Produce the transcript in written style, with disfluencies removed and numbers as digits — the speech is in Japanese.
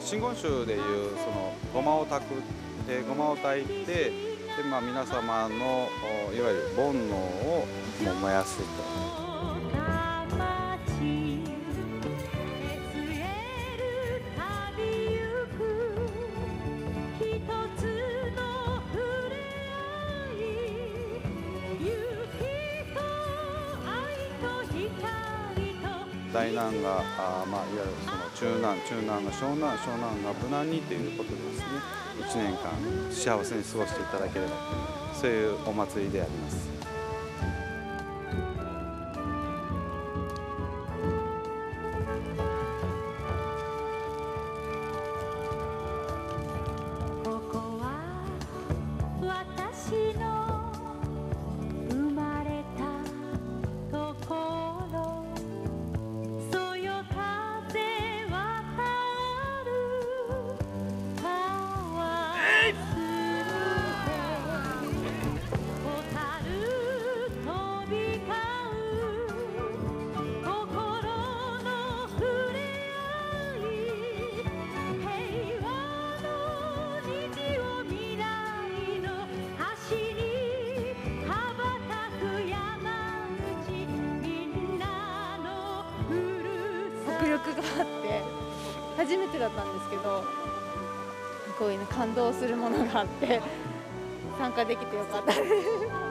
真言宗でいうそのごまを炊くでごまを炊いてで、まあ、皆様のいわゆる煩悩を燃やすと。大難がまあ、いわゆるその中難、中難が小難、小難が無難にということでですね、1年間幸せに過ごしていただければという、そういうお祭りであります。ここは私の初めてだったんですけど、こういう感動するものがあって参加できてよかったです。